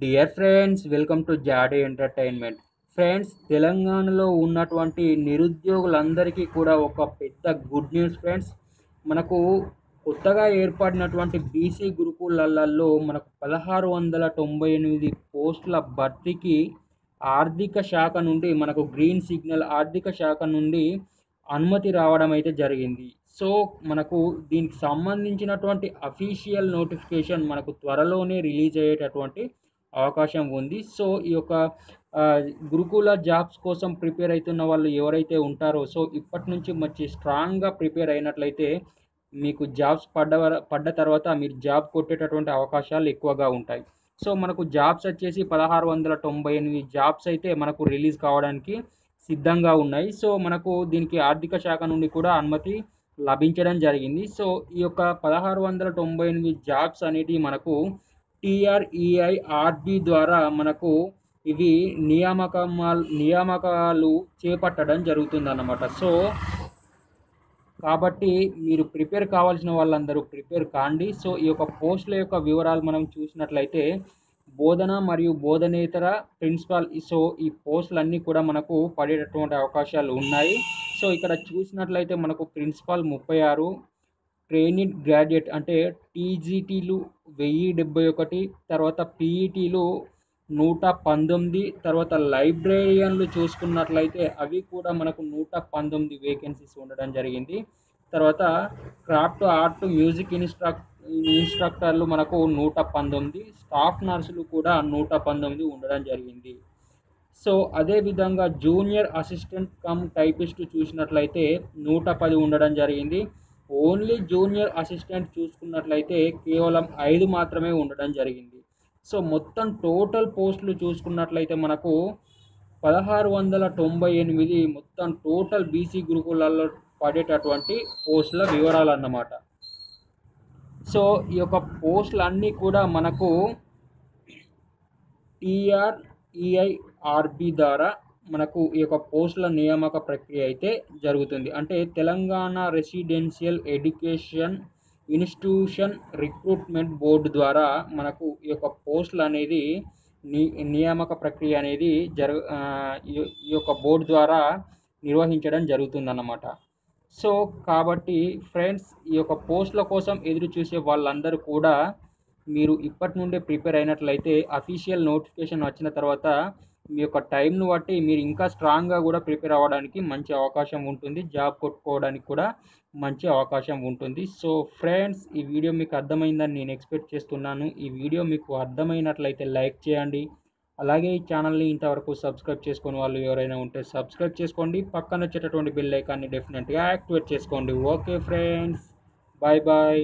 Dear friends welcome to jade entertainment friends తెలంగాణలో ఉన్నటువంటి నిరుద్యోగులందరికీ కూడా ఒక పెద్ద గుడ్ న్యూస్ ఫ్రెండ్స్ మనకు కొత్తగా ఏర్పడినటువంటి బీసీ గురుకులాలలో మనకు 1698 పోస్టుల భర్తీకి ఆర్థిక శాఖ నుండి మనకు గ్రీన్ సిగ్నల్ ఆర్థిక శాఖ నుండి అనుమతి రావడం అయితే జరిగింది సో మనకు దీనికి సంబంధించినటువంటి అఫీషియల్ నోటిఫికేషన్ మనకు త్వరలోనే రిలీజ్ అయ్యేటటువంటి అవకాశం ఉంది సో ఈ యొక్క గురుకుల జాబ్స్ కోసం ప్రిపేర్ అవుతున్న వాళ్ళు ఎవరైతే ఉంటారో సో ఇప్పటి నుంచి మంచి స్ట్రాంగ్గా ప్రిపేర్ అయినట్లయితే మీకు జాబ్స్ పడ్డ తర్వాత మీరు జాబ్ కొట్టేటటువంటి అవకాశాలు ఎక్కువగా ఉంటాయి సో మనకు జాబ్స్ వచ్చేసి 1698 జాబ్స్ అయితే మనకు రిలీజ్ కావడానికి సిద్ధంగా ఉన్నాయి సో మనకు దీనికి ఆర్థిక శాఖ నుండి కూడా అనుమతి లభించడం జరిగింది సో ఈ యొక్క 1698 జాబ్స్ అనేటివి మనకు TREIRB ద్వారా మనకు ఇవి నియామకాలు చేపట్టడం జరుగుతుందన్నమాట సో కాబట్టి మీరు ప్రిపేర్ కావాల్సిన వాళ్ళందరూ ప్రిపేర్ కాండి సో ఈ యొక్క పోస్టుల యొక్క వివరాలు మనం చూసినట్లయితే బోధన మరియు బోధనేతర ప్రిన్సిపాల్ సో ఈ పోస్టులన్నీ కూడా మనకు పడేటటువంటి అవకాశాలు ఉన్నాయి సో ఇక్కడ చూసినట్లయితే మనకు ప్రిన్సిపాల్ 36 ట్రైనీడ్ గ్రాడ్యుయేట్ అంటే టీజీటీలు 1071 తర్వాత పీఈటీలు 119 తర్వాత లైబ్రేరియన్లు చూసుకున్నట్లయితే అవి కూడా మనకు 119 వేకెన్సీస్ ఉండడం జరిగింది తర్వాత క్రాఫ్ట్ ఆర్ట్ మ్యూజిక్ ఇన్స్ట్రక్టర్లు మనకు 119 స్టాఫ్ నర్సులు కూడా 119 ఉండడం జరిగింది సో అదేవిధంగా జూనియర్ అసిస్టెంట్ కమ్ టైపిస్ట్ చూసినట్లయితే 110 ఉండడం జరిగింది ఓన్లీ జూనియర్ అసిస్టెంట్ చూసుకున్నట్లయితే కేవలం 5 మాత్రమే ఉండడం జరిగింది సో మొత్తం టోటల్ పోస్టులు చూసుకున్నట్లయితే మనకు 1698 మొత్తం టోటల్ బీసీ గురుకులాల్లో పడేటటువంటి పోస్టుల వివరాలు అన్నమాట సో ఈ యొక్క పోస్టులు అన్నీ కూడా మనకు TREIRB ద్వారా మనకు ఈ యొక్క పోస్టుల నియామక ప్రక్రియ అయితే జరుగుతుంది అంటే Telangana residential education institution recruitment board ద్వారా మనకు ఈ యొక్క పోస్టులు అనేది నియామక ప్రక్రియ అనేది ఈ యొక్క బోర్డు ద్వారా నిర్వహించడం జరుగుతుందన్నమాట సో కాబట్టి ఫ్రెండ్స్ ఈ యొక్క పోస్టుల కోసం ఎదురు చూసే వాళ్ళందరూ కూడా మీరు ఇప్పటి నుండే ప్రిపేర్ అయినట్లయితే అఫీషియల్ నోటిఫికేషన్ వచ్చిన తర్వాత మీ యొక్క టైంను బట్టి మీరు ఇంకా స్ట్రాంగ్గా కూడా ప్రిపేర్ అవ్వడానికి మంచి అవకాశం ఉంటుంది జాబ్ కొట్టుకోవడానికి కూడా మంచి అవకాశం ఉంటుంది సో ఫ్రెండ్స్ ఈ వీడియో మీకు అర్థమైందని నేను ఎక్స్పెక్ట్ చేస్తున్నాను ఈ వీడియో మీకు అర్థమైనట్లయితే లైక్ చేయండి అలాగే ఈ ఛానల్ని ఇంతవరకు సబ్స్క్రైబ్ చేసుకుని వాళ్ళు ఎవరైనా ఉంటే సబ్స్క్రైబ్ చేసుకోండి పక్కన వచ్చేటటువంటి బెల్ ఐకాన్ని డెఫినెట్గా యాక్టివేట్ చేసుకోండి ఓకే ఫ్రెండ్స్ బాయ్ బాయ్.